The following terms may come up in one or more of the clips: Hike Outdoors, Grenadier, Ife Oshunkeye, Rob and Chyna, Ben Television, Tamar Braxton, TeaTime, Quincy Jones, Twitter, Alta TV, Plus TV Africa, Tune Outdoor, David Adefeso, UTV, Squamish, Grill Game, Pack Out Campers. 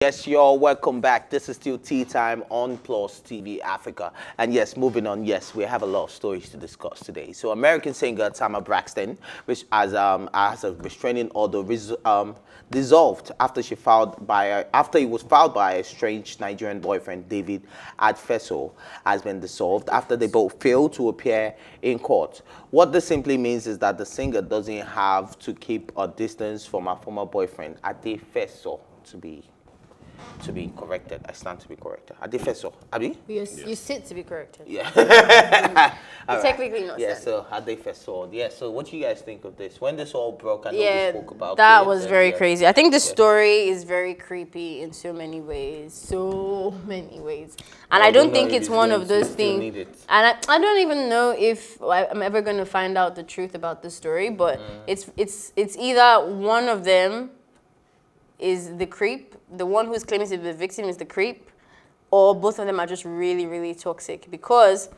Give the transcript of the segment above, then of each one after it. Yes, y'all, welcome back. This is still Tea Time on Plus TV Africa. And yes, moving on, yes, we have a lot of stories to discuss today. So American singer Tamar Braxton, which has a restraining order dissolved after she was filed by a strange Nigerian boyfriend, David Adefeso, has been dissolved after they both failed to appear in court. What this simply means is that the singer doesn't have to keep a distance from her former boyfriend, Adefeso, to be corrected. I stand to be corrected. Adefeso, Abi? You sit to be corrected. Yeah. You're technically not. Yeah, so Adefeso. Yeah, so what do you guys think of this? When this all broke, I know we spoke about that. That was very crazy. I think the story is very creepy in so many ways. So many ways. And I don't think it's one of those things. And I don't even know if I'm ever going to find out the truth about the story, but it's either one of them is the creep, the one who's claiming to be the victim is the creep, or both of them are just really, really toxic, because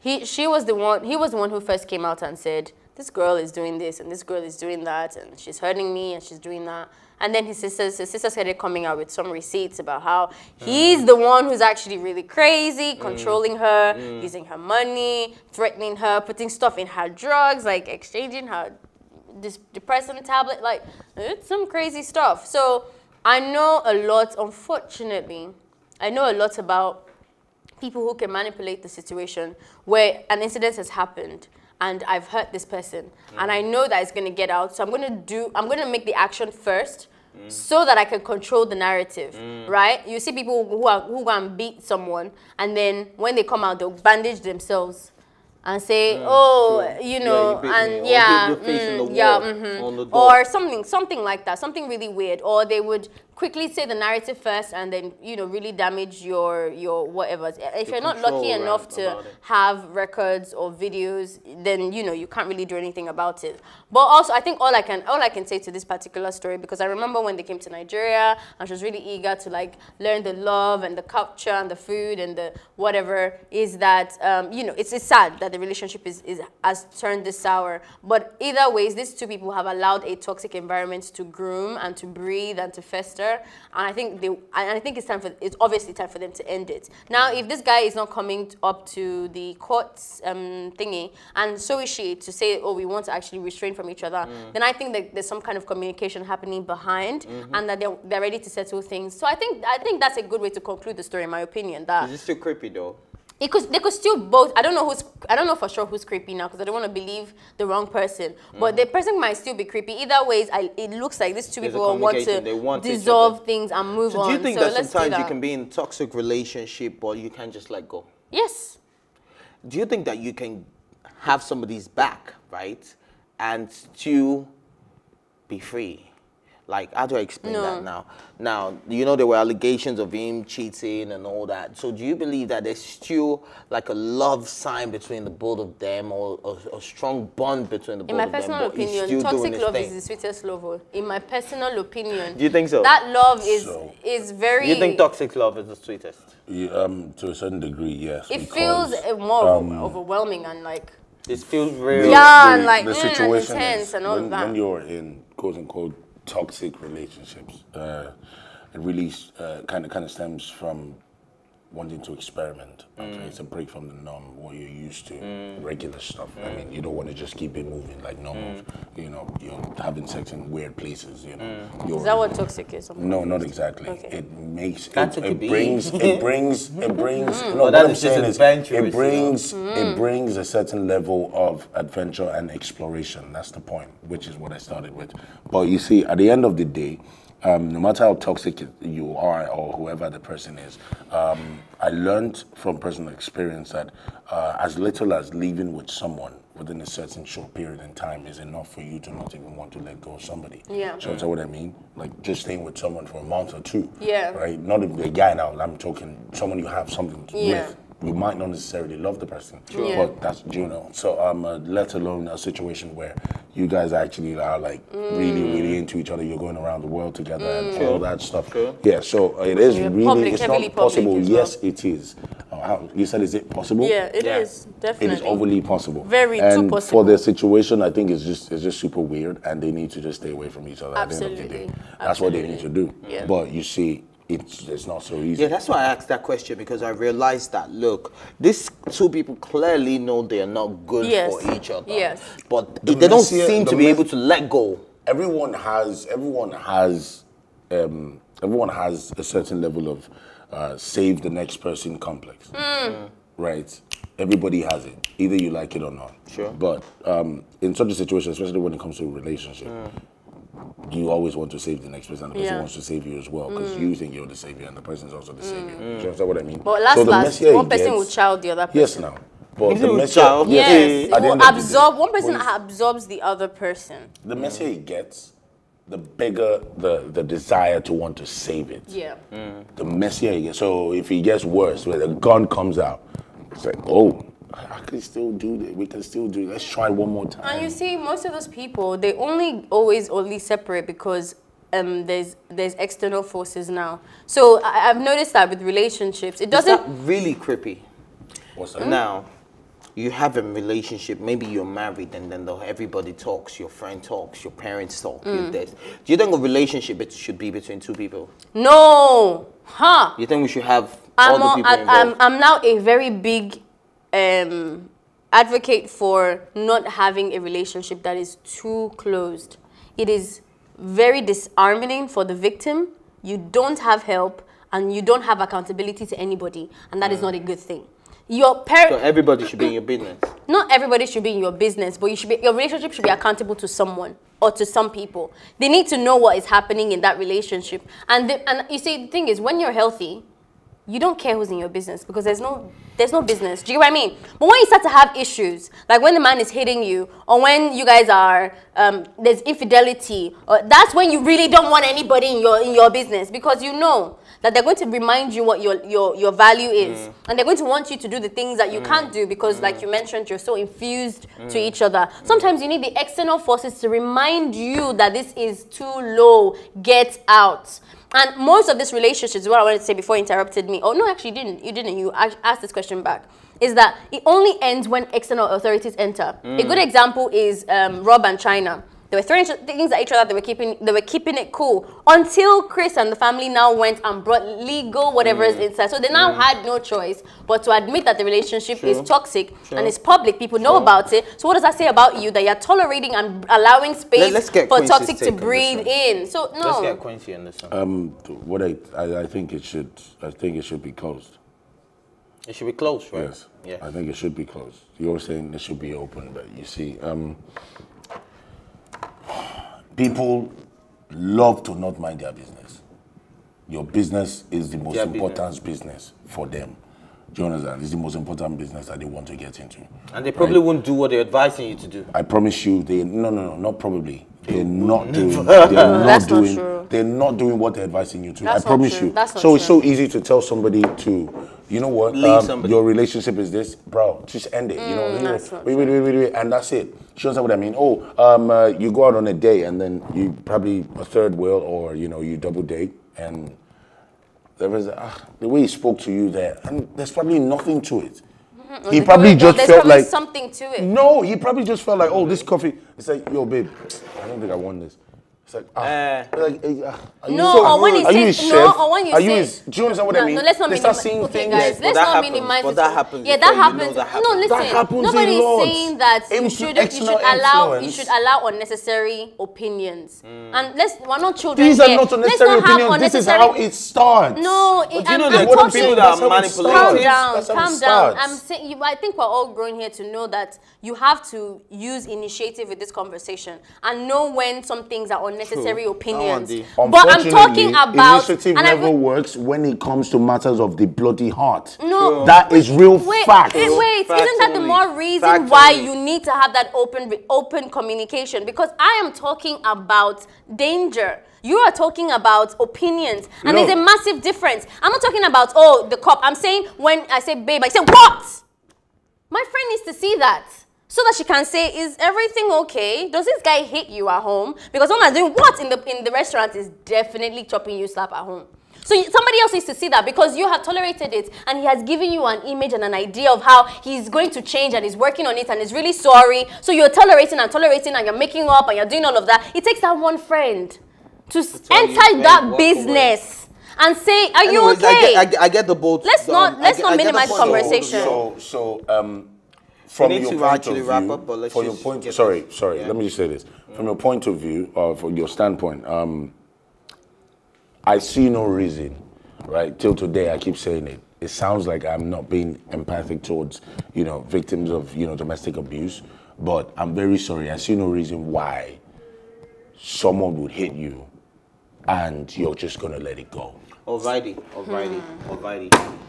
he was the one who first came out and said, this girl is doing this and this girl is doing that and she's hurting me and she's doing that. And then his sisters started coming out with some receipts about how he's the one who's actually really crazy, controlling her, using her money, threatening her, putting stuff in her drugs, like exchanging her this depressant tablet, like it's some crazy stuff. So I know a lot, unfortunately, I know a lot about people who can manipulate the situation where an incident has happened and I've hurt this person and I know that it's going to get out. So I'm going to make the action first so that I can control the narrative, right? You see people who go and beat someone and then when they come out, they'll bandage themselves and say, oh, so, you know, or something like that, something really weird. Or they would quickly say the narrative first and then, you know, really damage your whatever. If you're not lucky enough to have records or videos, then, you know, you can't really do anything about it. But also, I think all I can say to this particular story, because I remember when they came to Nigeria, and she was really eager to, like, learn the love and the culture and the food and the whatever, is that, you know, it's sad that the relationship has turned this sour. But either ways, these two people have allowed a toxic environment to groom and to breathe and to fester. And I think it's obviously time for them to end it. Now, if this guy is not coming up to the court's thingy, and so is she, to say, oh, we want to actually restrain from each other, then I think that there's some kind of communication happening behind, and that they're ready to settle things. So I think that's a good way to conclude the story, in my opinion. That is this still creepy though? They could still both. I don't know for sure who's creepy now, because I don't want to believe the wrong person. But the person might still be creepy. Either ways, it looks like these two people want to dissolve things and move on. Do you think that sometimes you can be in a toxic relationship, but you can just let go? Yes. Do you think that you can have somebody's back, right, and still be free? Like, how do I explain that now? Now, you know, there were allegations of him cheating and all that. So do you believe that there's still like a love sign between the both of them, or a strong bond between the both of them? In my personal opinion, toxic love is the sweetest love. In my personal opinion. Do you think so? That love is very... You think toxic love is the sweetest? Yeah, to a certain degree, yes. It feels more overwhelming and like... It feels real. Yeah, and like the situation and intense and all of that. When you're in, quote unquote, toxic relationships, it really kind of stems from wanting to experiment. Okay? It's a break from the norm, what you're used to, regular stuff. I mean, you don't want to just keep it moving like normal. You know, you're having sex in weird places. You know, is that what toxic is? No, not exactly. Okay. It makes it brings. No, that is just adventurous. It brings a certain level of adventure and exploration. That's the point, which is what I started with. But you see, at the end of the day, no matter how toxic you are or whoever the person is, I learned from personal experience that as little as living with someone within a certain short period in time is enough for you to not even want to let go of somebody. Yeah. So that's what I mean. Like, just staying with someone for a month or two. Yeah. Right? Not even a guy now. I'm talking someone you have something with. You might not necessarily love the person, but that's, you know. So let alone a situation where you guys actually are like really, really into each other. You're going around the world together and all that stuff. Yeah, so it is really, it's not possible. Yes, it is. How, you said, is it possible? Yeah, it is definitely. It is overly possible. Very too possible. For the situation, I think it's just super weird, and they need to just stay away from each other. Absolutely. At the end of the day, that's what they need to do. Yeah. But you see, it's not so easy. Yeah, that's why I asked that question, because I realized that, look, these two people clearly know they are not good for each other. Yes. But they don't seem to be able to let go. Everyone has a certain level of save the next person complex, right? Everybody has it, either you like it or not. Sure. But in such a situation, especially when it comes to a relationship, you always want to save the next person, and the person wants to save you as well, because you think you're the savior and the person's also the savior. Do you understand what I mean? But one person will child the other person. Yes, now. But the message, one person absorbs the other person. The message he gets, the bigger the desire to want to save it. Yeah. The messier he gets. So if he gets worse, where the gun comes out, it's like, oh, I can still do this. We can still do it. Let's try one more time. And you see, most of those people, they only separate because there's external forces now. So I've noticed that with relationships, it doesn't. Is that really creepy? What's that? Now, you have a relationship, maybe you're married, and then everybody talks, your friend talks, your parents talk, your dad. Do you think a relationship should be between two people? No. Huh? You think we should have all the people involved? I'm now a very big advocate for not having a relationship that is too closed. It is very disarming for the victim. You don't have help, and you don't have accountability to anybody, and that is not a good thing. So everybody should be in your business. Not everybody should be in your business, but your relationship should be accountable to someone or to some people. They need to know what is happening in that relationship. And you see, the thing is, when you're healthy, you don't care who's in your business, because there's no business. Do you know what I mean? But when you start to have issues, like when the man is hitting you, or when you guys are there's infidelity, or that's when you really don't want anybody in your business, because you know that they're going to remind you what your value is. And they're going to want you to do the things that you can't do because, like you mentioned, you're so infused to each other. Sometimes you need the external forces to remind you that this is too low. Get out. And most of these relationships, what I wanted to say before you interrupted me, oh, no, actually, you didn't. You asked this question back, is that it only ends when external authorities enter. A good example is Rob and Chyna. They were throwing things at each other. They were keeping it cool until Chris and the family now went and brought legal whatever is inside. So they now had no choice but to admit that the relationship is toxic and it's public. People know about it. So what does that say about you, that you're tolerating and allowing space for toxic to breathe in? So no. Let's get Quincy on this one. What I think it should. I think it should be closed. It should be closed, right? Yes. Yeah. I think it should be closed. You're saying it should be open, but you see. People love to not mind their business. Your business is the most important business for them. Do you understand? It's the most important business that they want to get into. And they probably won't do what they're advising you to do. I promise you, they not probably. They're not doing. They're not doing what they're advising you to. That's I promise true. You. That's so it's true. So easy to tell somebody to, you know what? Your relationship is this, bro. Just end it. You know, wait, and that's it. She understand what I mean. Oh, you go out on a day and then you probably a third wheel, or you know, you double date, and there was the way he spoke to you there, and there's probably nothing to it. Well, he probably just felt like something to it. No, he probably just felt like, oh, this coffee. It's like, yo, babe, I don't think I want this. It's like, Are you his chef? Do you understand what I mean? No, let's not minimize. Okay, guys, let's not minimize. But that happens. Yeah, that happens. No, listen. Nobody is saying that you should allow unnecessary opinions. And we're not children. These are not unnecessary opinions. This is how it starts. No, you know there are people that are manipulative. Calm down. I'm saying, I think we're all grown here to know that you have to use initiative with this conversation and know when some things are unnecessary. Necessary opinions, but I'm talking about initiative never works when it comes to matters of the bloody heart. No, that is real fact. Wait, isn't that the more reason why you need to have that open communication? Because I am talking about danger. You are talking about opinions, and there's a massive difference. I'm not talking about the cop. I'm saying when I say babe, I say what? My friend needs to see that, so that she can say, is everything okay? Does this guy hate you at home? Because someone's doing what in the restaurant is definitely chopping you slap at home. So somebody else needs to see that, because you have tolerated it and he has given you an image and an idea of how he's going to change and is working on it and is really sorry. So you're tolerating and you're making up and you're doing all of that. It takes that one friend to enter that business and say, are you okay? I get the boat. Let's not minimize conversation. So from your point of view, let me just say this. From your point of view, or from your standpoint, I see no reason, right? Till today, I keep saying it. It sounds like I'm not being empathic towards, you know, victims of, you know, domestic abuse. But I'm very sorry. I see no reason why someone would hit you and you're just gonna let it go. Alrighty.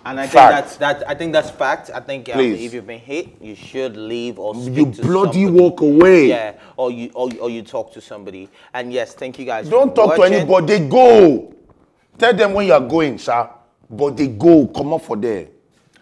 And I think that's that. I think that's fact. I think if you've been hit, you should leave or speak to bloody somebody. Walk away. Yeah, or you talk to somebody. And yes, thank you guys. Don't talk to anybody. Go. Tell them when you are going, sir. But they go. Come up for there.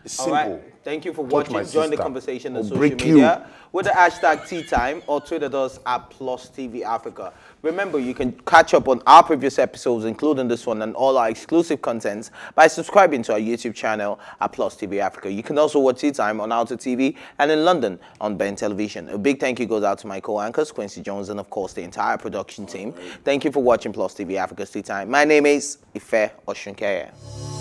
It's simple. Right. Thank you for watching. Join the conversation on social media with the hashtag Tea Time, or Twitter us at Plus TV Africa. Remember, you can catch up on our previous episodes, including this one, and all our exclusive contents by subscribing to our YouTube channel at Plus TV Africa. You can also watch Tea Time on Alta TV and in London on Ben Television. A big thank you goes out to my co-anchors, Quincy Jones, and of course the entire production team. Thank you for watching Plus TV Africa's Tea Time. My name is Ife Oshunkeye.